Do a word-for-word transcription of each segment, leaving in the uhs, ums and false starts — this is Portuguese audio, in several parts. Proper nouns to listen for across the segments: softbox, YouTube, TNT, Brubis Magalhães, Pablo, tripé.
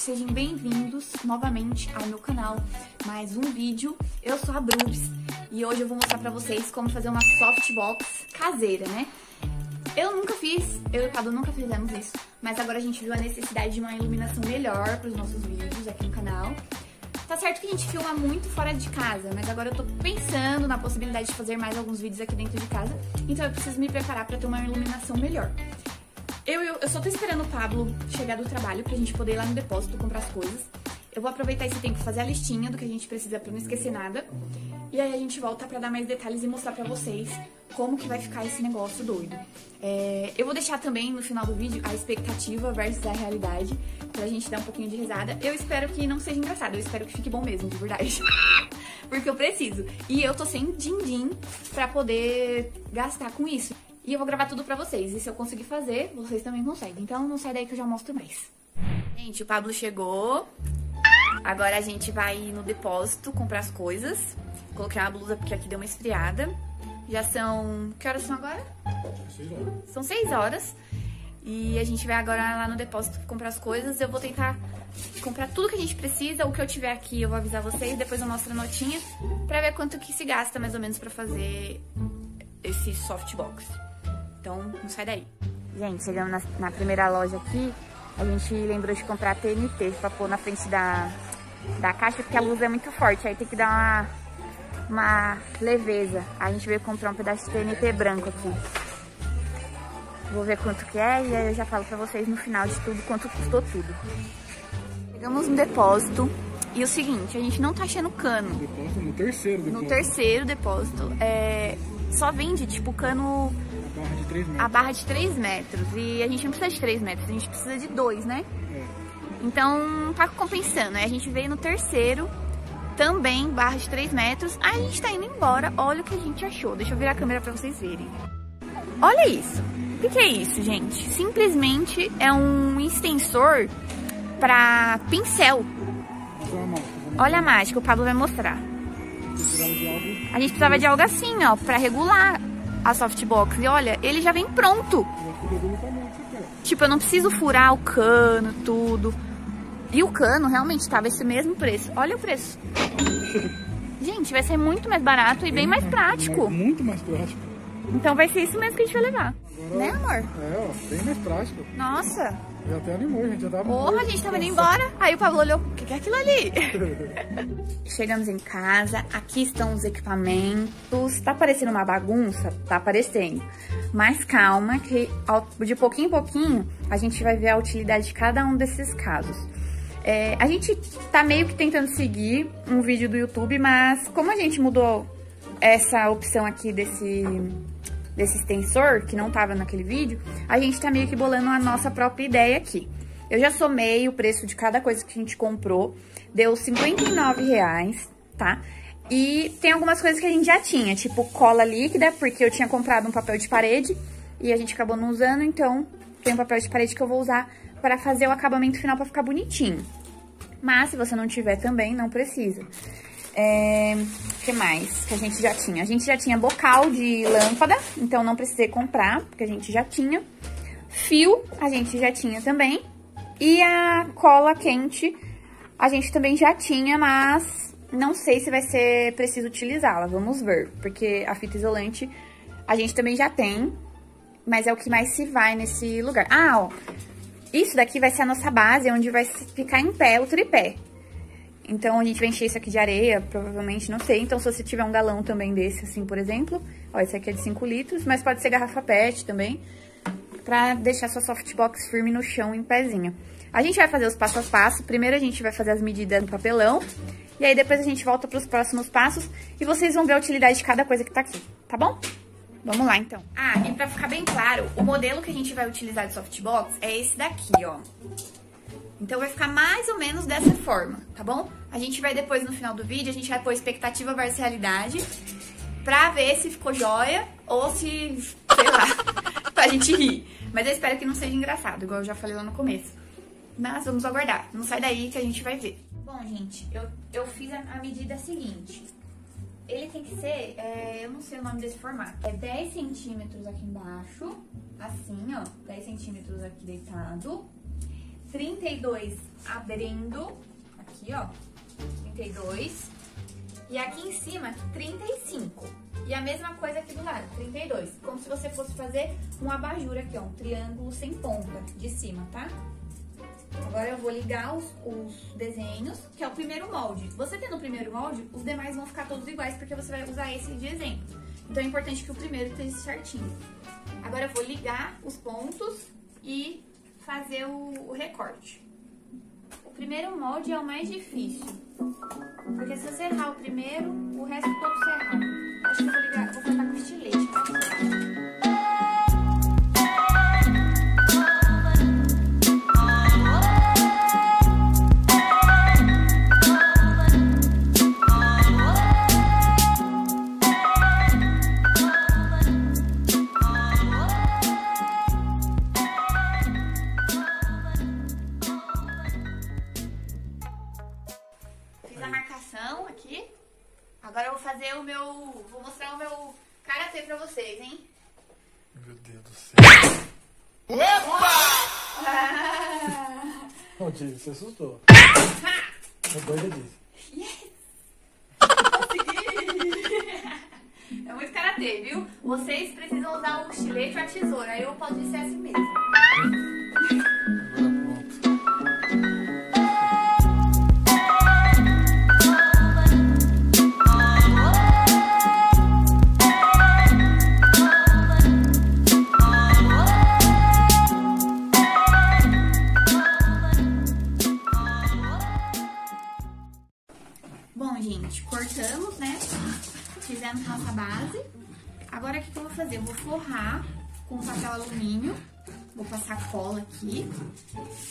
sejam bem-vindos novamente ao meu canal, mais um vídeo. Eu sou a Brubis e hoje eu vou mostrar pra vocês como fazer uma softbox caseira, né? Eu nunca fiz, eu e o Pablo nunca fizemos isso, mas agora a gente viu a necessidade de uma iluminação melhor pros nossos vídeos aqui no canal. Tá certo que a gente filma muito fora de casa, mas agora eu tô pensando na possibilidade de fazer mais alguns vídeos aqui dentro de casa, então eu preciso me preparar pra ter uma iluminação melhor. Eu, eu, eu só tô esperando o Pablo chegar do trabalho pra gente poder ir lá no depósito comprar as coisas. Eu vou aproveitar esse tempo, fazer a listinha do que a gente precisa pra não esquecer nada. E aí a gente volta pra dar mais detalhes e mostrar pra vocês como que vai ficar esse negócio doido. É, eu vou deixar também no final do vídeo a expectativa versus a realidade, pra gente dar um pouquinho de risada. Eu espero que não seja engraçado, eu espero que fique bom mesmo, de verdade. Porque eu preciso. E eu tô sem din-din pra poder gastar com isso. E eu vou gravar tudo pra vocês, e se eu conseguir fazer, vocês também conseguem. Então não sai daí que eu já mostro mais. Gente, o Pablo chegou. Agora a gente vai no depósito comprar as coisas. Coloquei uma blusa porque aqui deu uma esfriada. Já são... Que horas são agora? seis horas. São seis horas. E a gente vai agora lá no depósito comprar as coisas. Eu vou tentar comprar tudo que a gente precisa. O que eu tiver aqui eu vou avisar vocês. Depois eu mostro a notinha pra ver quanto que se gasta mais ou menos pra fazer esse softbox. Então, não sai daí. Gente, chegamos na, na primeira loja aqui. A gente lembrou de comprar T N T pra pôr na frente da, da caixa, porque a luz é muito forte. Aí tem que dar uma, uma leveza. A gente veio comprar um pedaço de T N T branco aqui. Vou ver quanto que é e aí eu já falo pra vocês no final de tudo quanto custou tudo. Chegamos no depósito. E o seguinte, a gente não tá achando cano. No depósito, no terceiro depósito. No terceiro depósito. É, só vende, tipo, cano... A barra de três metros. E a gente não precisa de três metros, a gente precisa de dois, né? É. Então tá compensando. Aí a gente veio no terceiro, também barra de três metros. Aí a gente tá indo embora, olha o que a gente achou. Deixa eu virar a câmera pra vocês verem. Olha isso. O que é isso, gente? Simplesmente é um extensor pra pincel. Olha a mágica, o Pablo vai mostrar. A gente precisava de algo assim, ó, pra regular a softbox, e olha, ele já vem pronto. Tipo, eu não preciso furar o cano, tudo. E o cano realmente tava esse mesmo preço. Olha o preço. Gente, vai ser muito mais barato e bem mais prático. Muito mais prático. Então vai ser isso mesmo que a gente vai levar. Agora, né, amor? É, ó, bem mais prático. Nossa. Já até animou, a gente já tava... Porra, a gente tava indo embora. Aí o Pablo olhou, o que, que é aquilo ali? Chegamos em casa, aqui estão os equipamentos. Tá parecendo uma bagunça? Tá parecendo. Mas calma, que de pouquinho em pouquinho a gente vai ver a utilidade de cada um desses casos. É, a gente tá meio que tentando seguir um vídeo do YouTube, mas como a gente mudou essa opção aqui desse... desse extensor, que não tava naquele vídeo, a gente tá meio que bolando a nossa própria ideia aqui. Eu já somei o preço de cada coisa que a gente comprou, deu cinquenta e nove reais, tá? E tem algumas coisas que a gente já tinha, tipo cola líquida, porque eu tinha comprado um papel de parede e a gente acabou não usando, então tem um papel de parede que eu vou usar pra fazer o acabamento final pra ficar bonitinho. Mas se você não tiver também, não precisa. É, que mais que a gente já tinha? A gente já tinha bocal de lâmpada, então não precisei comprar, porque a gente já tinha. Fio, a gente já tinha também. E a cola quente, a gente também já tinha, mas não sei se vai ser preciso utilizá-la, vamos ver. Porque a fita isolante a gente também já tem, mas é o que mais se vai nesse lugar. Ah, ó, isso daqui vai ser a nossa base, onde vai ficar em pé o tripé. Então, a gente vai encher isso aqui de areia, provavelmente, não sei. Então, se você tiver um galão também desse, assim, por exemplo. Ó, esse aqui é de cinco litros, mas pode ser garrafa pet também. Pra deixar sua softbox firme no chão, em pezinha. A gente vai fazer os passo a passo. Primeiro, a gente vai fazer as medidas no papelão. E aí, depois a gente volta pros próximos passos. E vocês vão ver a utilidade de cada coisa que tá aqui, tá bom? Vamos lá, então. Ah, e pra ficar bem claro, o modelo que a gente vai utilizar de softbox é esse daqui, ó. Então, vai ficar mais ou menos dessa forma, tá bom? A gente vai depois, no final do vídeo, a gente vai pôr expectativa versus realidade pra ver se ficou joia ou se, sei lá, pra gente rir. Mas eu espero que não seja engraçado, igual eu já falei lá no começo. Mas vamos aguardar, não sai daí que a gente vai ver. Bom, gente, eu, eu fiz a, a medida seguinte. Ele tem que ser, é, eu não sei o nome desse formato. É dez centímetros aqui embaixo, assim, ó, dez centímetros aqui deitado. trinta e dois abrindo, aqui ó, trinta e dois, e aqui em cima trinta e cinco, e a mesma coisa aqui do lado, trinta e dois, como se você fosse fazer um abajur aqui ó, um triângulo sem ponta de cima, tá? Agora eu vou ligar os, os desenhos, que é o primeiro molde. Você tendo o primeiro molde, os demais vão ficar todos iguais, porque você vai usar esse de exemplo. Então é importante que o primeiro esteja certinho. Agora eu vou ligar os pontos e fazer o, o recorte. O primeiro molde é o mais difícil, porque se você errar o primeiro, o resto todo você erra. Acho que eu vou ligar, vou cortar com estilete, tá? Agora eu vou fazer o meu... Vou mostrar o meu karatê pra vocês, hein? Meu Deus do céu. Opa! Não, Tia, você assustou. Depois eu disse. Yes! Consegui! É muito karatê, viu? Vocês precisam usar o estilete ou a tesoura. Eu posso dizer assim mesmo. Cortamos, né? Fizemos nossa base. Agora o que eu vou fazer? Eu vou forrar com papel alumínio. Vou passar cola aqui.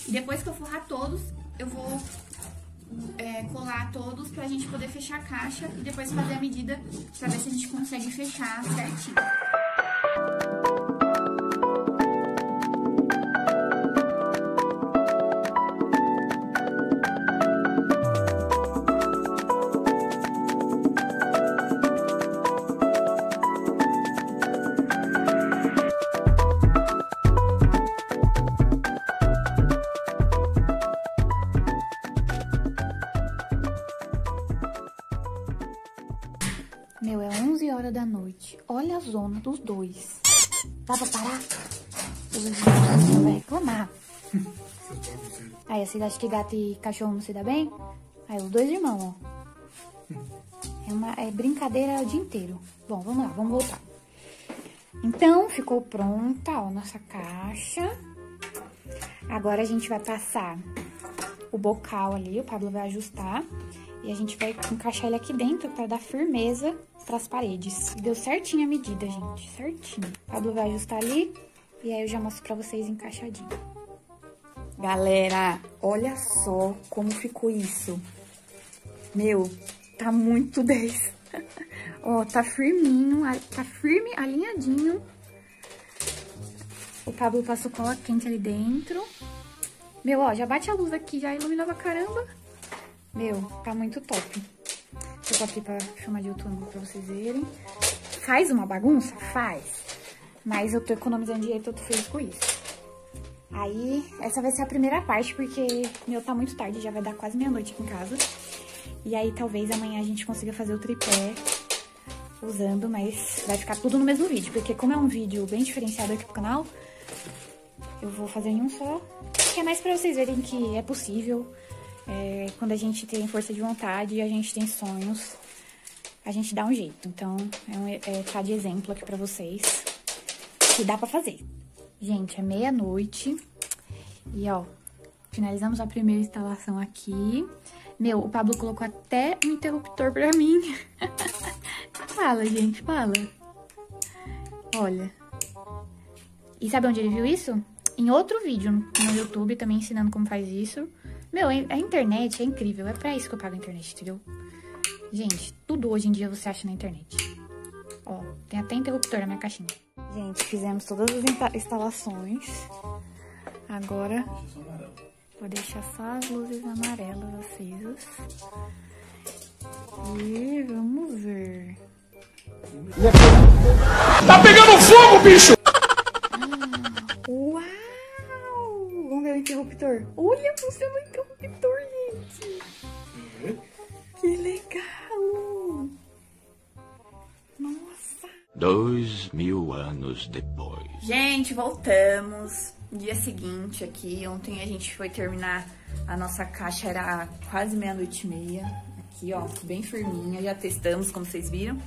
E depois que eu forrar todos, eu vou é, colar todos pra gente poder fechar a caixa e depois fazer a medida pra ver se a gente consegue fechar certinho. Meu, é onze horas da noite. Olha a zona dos dois. Dá pra parar? Os vizinhos vai reclamar. Aí, vocês acham que gato e cachorro não se dá bem? Aí, os dois irmãos, ó. É uma é brincadeira o dia inteiro. Bom, vamos lá, vamos voltar. Então, ficou pronta, ó, nossa caixa. Agora a gente vai passar o bocal ali, o Pablo vai ajustar. E a gente vai encaixar ele aqui dentro pra dar firmeza pras paredes. Deu certinho a medida, gente. Certinho. O Pablo vai ajustar ali e aí eu já mostro pra vocês encaixadinho. Galera, olha só como ficou isso. Meu, tá muito dez. Ó, tá firminho, tá firme, alinhadinho. O Pablo passou cola quente ali dentro. Meu, ó, já bate a luz aqui, já iluminou pra caramba. Meu, tá muito top. Deixa eu aqui pra filmar de outro ângulo pra vocês verem. Faz uma bagunça? Faz. Mas eu tô economizando dinheiro, eu tô feliz com isso. Aí, essa vai ser a primeira parte, porque, meu, tá muito tarde, já vai dar quase meia-noite aqui em casa. E aí, talvez amanhã a gente consiga fazer o tripé usando, mas vai ficar tudo no mesmo vídeo. Porque como é um vídeo bem diferenciado aqui pro canal, eu vou fazer em um só. Que é mais pra vocês verem que é possível... É, quando a gente tem força de vontade e a gente tem sonhos, a gente dá um jeito. Então, é um, é, tá de exemplo aqui pra vocês que dá pra fazer. Gente, é meia-noite e, ó, finalizamos a primeira instalação aqui. Meu, o Pablo colocou até um interruptor pra mim. Fala, gente, fala. Olha. E sabe onde ele viu isso? Em outro vídeo no YouTube, também ensinando como faz isso. Meu, a internet é incrível, é pra isso que eu pago a internet, entendeu? Gente, tudo hoje em dia você acha na internet. Ó, tem até interruptor na minha caixinha. Gente, fizemos todas as instalações. Agora, vou deixar só as luzes amarelas acesas. E vamos ver. Tá pegando fogo, bicho! Ah, uau! Vamos ver o interruptor. interruptor. Olha, funciona o interruptor, gente. Uhum. Que legal. Nossa. Dois mil anos depois. Gente, voltamos. Dia seguinte aqui. Ontem a gente foi terminar a nossa caixa. Era quase meia-noite e meia. Aqui, ó. Bem firminha. Já testamos, como vocês viram.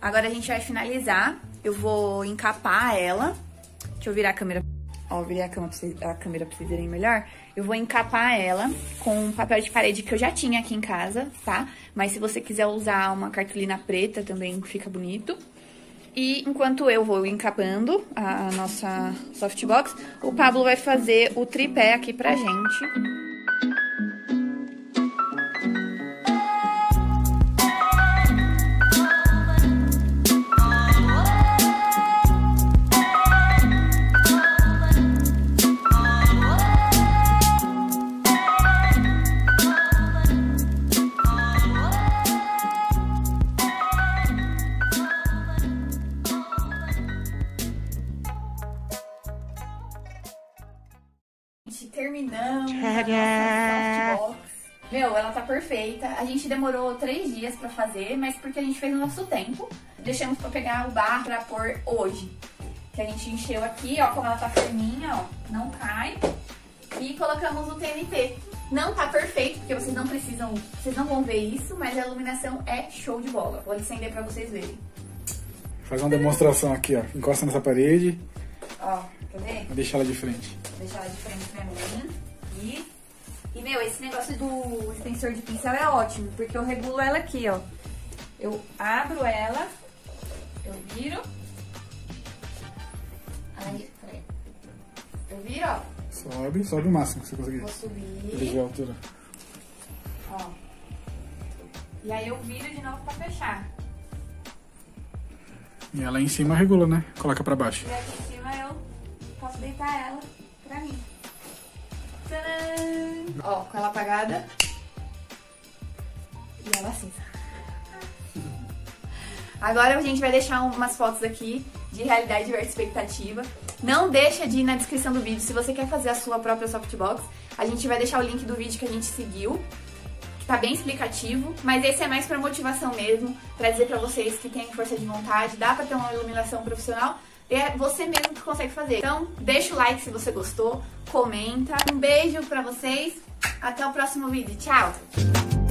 Agora a gente vai finalizar. Eu vou encapar ela. Deixa eu virar a câmera. Ó, virei a câmera pra vocês, a câmera pra vocês verem melhor. Eu vou encapar ela com papel de parede que eu já tinha aqui em casa, tá? Mas se você quiser usar uma cartolina preta também fica bonito. E enquanto eu vou encapando a nossa softbox, o Pablo vai fazer o tripé aqui pra gente. Terminamos a nossa softbox. Meu, ela tá perfeita. A gente demorou três dias pra fazer, mas porque a gente fez o nosso tempo. Deixamos pra pegar o barro pra pôr hoje. Que a gente encheu aqui, ó, como ela tá firminha, ó, não cai. E colocamos o T N T. Não tá perfeito, porque vocês não precisam, vocês não vão ver isso, mas a iluminação é show de bola. Vou acender pra vocês verem. Vou fazer uma demonstração aqui, ó. Encosta nessa parede. Ó, quer ver? Vou deixar ela de frente. Deixar ela de frente pra mim. E, e, meu, esse negócio do extensor de pincel é ótimo, porque eu regulo ela aqui, ó. Eu abro ela, eu viro. Aí, peraí. Eu viro, ó. Sobe, sobe o máximo que você conseguir. Vou subir. Veja a altura. Ó. E aí eu viro de novo pra fechar. E ela em cima regula, né? Coloca pra baixo. E aqui em cima eu posso deitar ela pra mim. Tcharam! Ó, com ela apagada. E ela cinza. Agora a gente vai deixar umas fotos aqui de realidade versus expectativa. Não deixa de ir na descrição do vídeo se você quer fazer a sua própria softbox. A gente vai deixar o link do vídeo que a gente seguiu. Tá bem explicativo, mas esse é mais pra motivação mesmo, pra dizer pra vocês que tem força de vontade, dá pra ter uma iluminação profissional, e é você mesmo que consegue fazer. Então, deixa o like se você gostou, comenta. Um beijo pra vocês, até o próximo vídeo, tchau!